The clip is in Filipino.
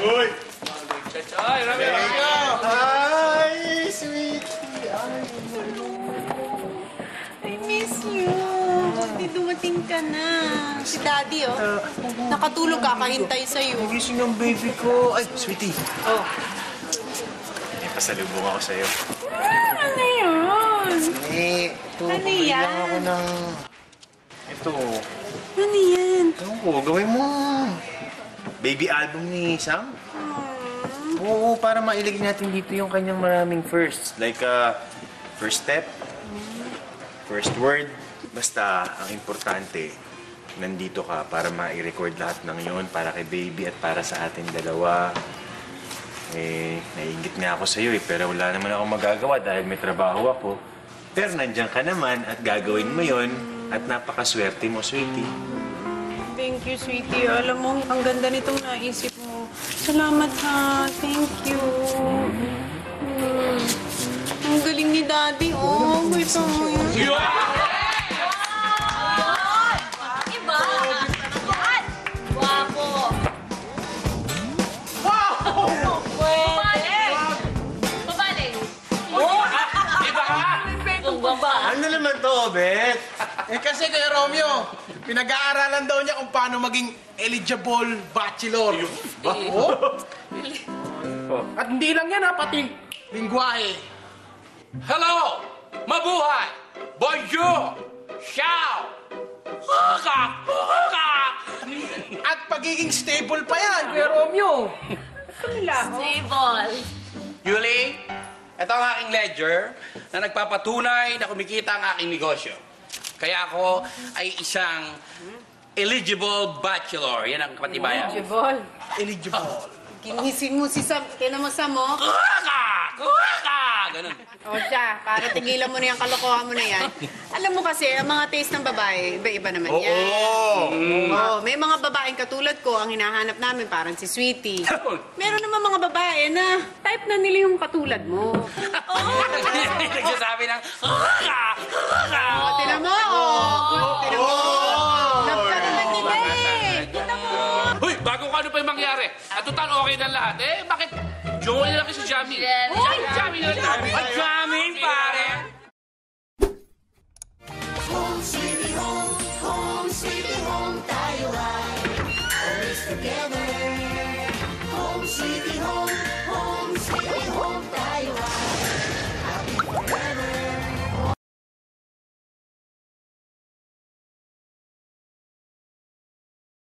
Uy! Chachay! Hi, sweetie! I miss you. Hindi dumating ka na. Si Daddy, oh. Nakatulog ka, kahintay sa'yo. Nagising ang baby ko. Ay, sweetie. Oh. May pasalubong ako sa'yo. Ano yun? Eh, ito. Ano yan? Ako ng... Ito. Ano yan? Oo, gawin mo. Baby album ni Sam. Aww. Oo, para mailigin natin dito yung kanyang maraming firsts. Like, first step, first word. Basta, ang importante, nandito ka para ma-record lahat ng yun para kay baby at para sa atin dalawa. Eh, naiinggit nga ako sa'yo eh, pero wala naman ako magagawa dahil may trabaho ako. Pero nandiyan ka naman at gagawin mo yun at napakaswerte mo, sweetie. Thank you, sweetie. Alam mo, ang ganda nitong naisip mo. Salamat, ha. Thank you. Ang galing ni Daddy, oh. Ito mo yun. Iba! Iba! Guwapo! Wow! Pwede! Pabalik! Iba ka! Ano naman to, Beth? Eh, kasi kay Romeo, pinag-aaralan daw niya kung paano maging eligible bachelor. Oo. At hindi lang yan, ha, pati lingwahe. Hello! Mabuhay! Bonjour! Ciao! Huka! Huka! At pagiging stable pa yan, kay Romeo. Stable. Julie, ito ang aking ledger na nagpapatunay na kumikita ang aking negosyo. Kaya ako ay isang eligible bachelor. Yan ang katibayan. Eligible? Eligible. Kinisin mo si Sam. Tinan mo, Sam, oh. Kuha ka! Kuha ka! Ganun. O siya, para tigilan mo na yung kalokohan mo na yan. Alam mo kasi, ang mga taste ng babae, iba-iba naman yan. Oo! Oo, may mga babaeng katulad ko, ang hinahanap namin parang si Sweetie. Meron naman mga babae na type na nila yung katulad mo. Oo! Nagsasabi ng, kuha ka! Kuha ka! Tinan mo! At total, okay na lahat. Eh, bakit? Joel na lang si Jamie. Uy! Jamie na lang. At Jamie, pare! Home, sweetie home tayo ay always together.